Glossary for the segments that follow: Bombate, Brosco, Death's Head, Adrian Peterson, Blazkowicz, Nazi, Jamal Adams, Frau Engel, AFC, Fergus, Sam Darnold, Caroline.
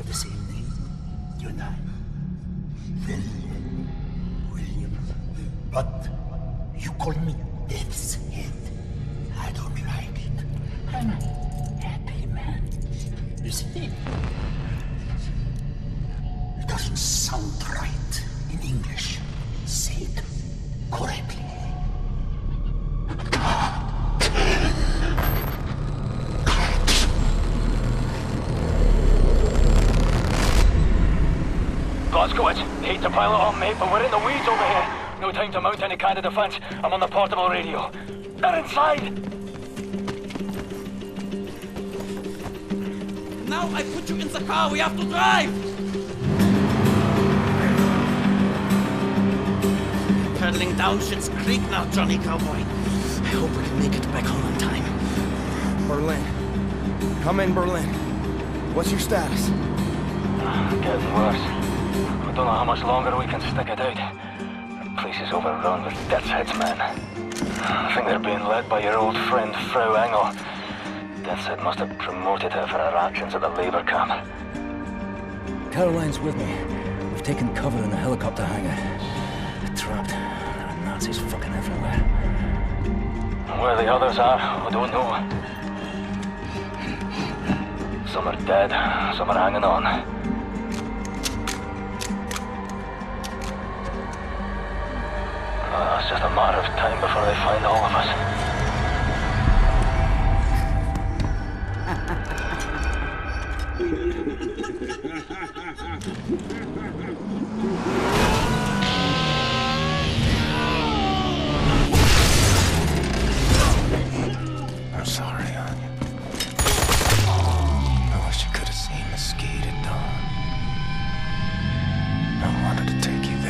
have the same name, you and I. William. But you call me Death's Head. I don't like it. I'm a happy man. You see? It doesn't sound right in English. Say it correctly. Blazkowicz, hate to pile it on, mate, but we're in the weeds over here. No time to mount any kind of defense. I'm on the portable radio. They're inside! Now I put you in the car, we have to drive! Paddling down Shit's Creek now, Johnny Cowboy. I hope we can make it back home in time. Berlin. I'm in Berlin. What's your status? Getting worse. I don't know how much longer we can stick it out. The place is overrun with Death's Heads, man. I think they're being led by your old friend, Frau Engel. Death's Head must have promoted her for her actions at the labor camp. Caroline's with me. We've taken cover in the helicopter hangar. They're trapped. There are Nazis fucking everywhere. Where the others are, I don't know. Some are dead, some are hanging on. It's just a matter of time before they find all of us. I'm sorry, Anya. I wish you could have seen the skate at dawn. I wanted to take you there.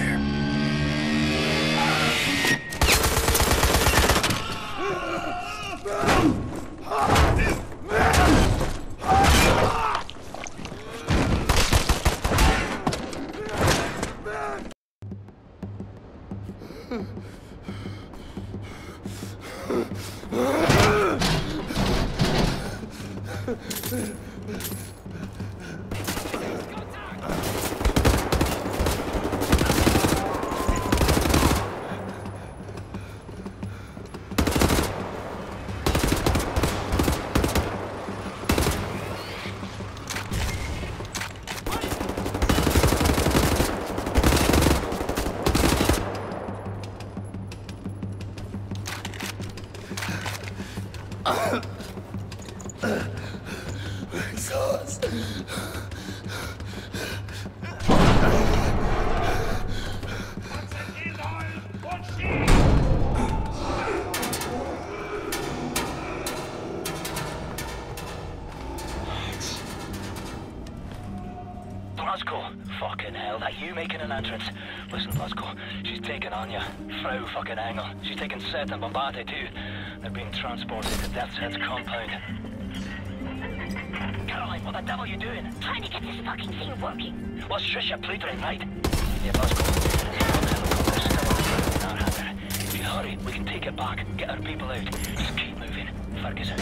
Fucking hell, that you making an entrance? Listen, Brosco, she's taken Anya, Frau fucking Engel. She's taken Seth and Bombate too. They're being transported to Death's Head's compound. Caroline, what the devil are you doing? Trying to get this fucking thing working. Well, shush your plethering, right? Yeah, Brosco, helicopter's still on the ground in our hangar. If you hurry, we can take it back, get our people out. Just keep moving. Fergus out.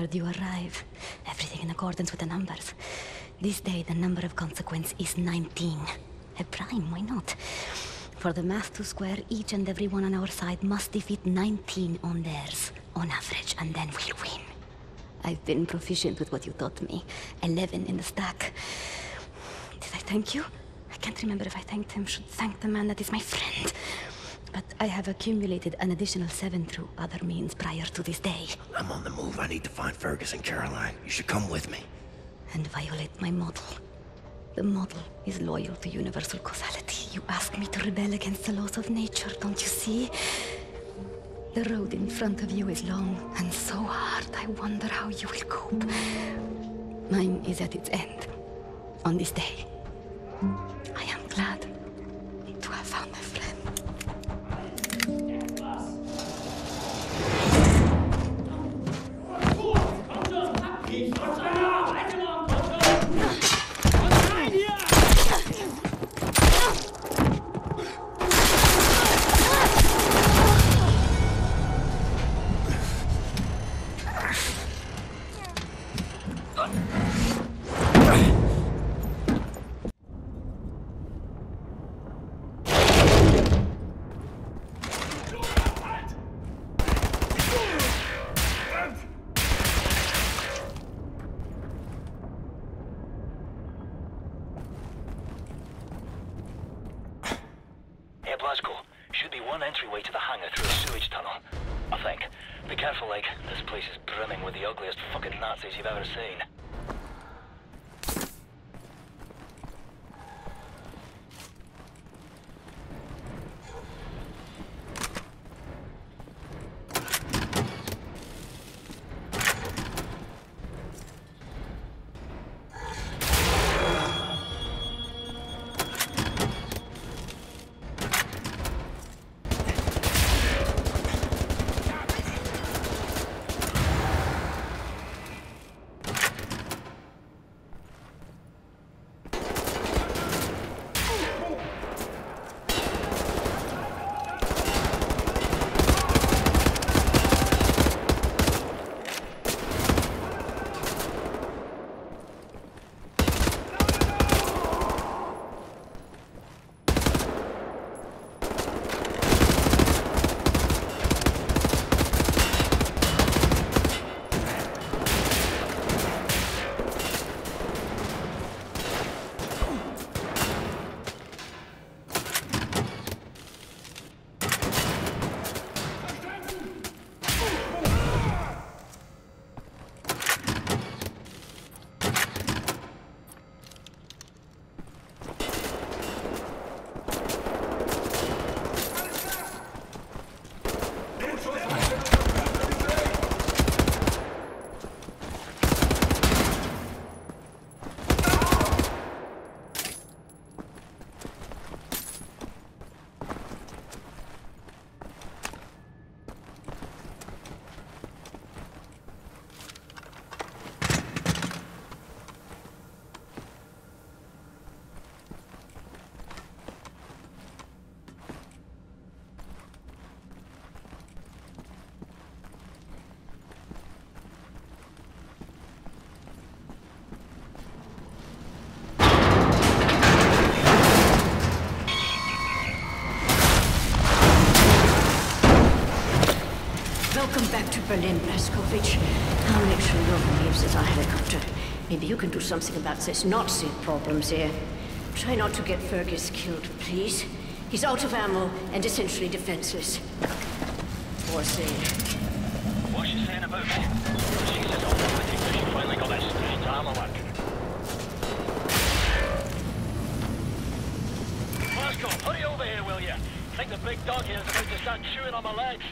heard you arrive. Everything in accordance with the numbers. This day, the number of consequence is 19. A prime, why not? For the math to square, each and every one on our side must defeat 19 on theirs, on average, and then we'll win. I've been proficient with what you taught me. 11 in the stack. Did I thank you? I can't remember if I thanked him. Should thank the man that is my friend. But I have accumulated an additional 7 through other means prior to this day. I'm on the move. I need to find Fergus and Caroline. You should come with me. And violate my model. The model is loyal to universal causality. You ask me to rebel against the laws of nature, don't you see? The road in front of you is long and so hard, I wonder how you will cope. Mine is at its end, on this day. I am glad to have found my friend. Blazko, should be one entryway to the hangar through a sewage tunnel, I think. Be careful, like, this place is brimming with the ugliest fucking Nazis you've ever seen. Berlin, Blazkowicz. How literally Roman lives as our helicopter. Maybe you can do something about this Nazi problems here. Try not to get Fergus killed, please. He's out of ammo and essentially defenseless. Or say. What's she saying about me? She says all that with you because she finally got that straight armor working. Blazko, hurry over here, will you? I think the big dog here is about to start chewing on my legs.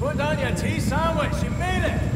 Put down your tea sandwich, you made it!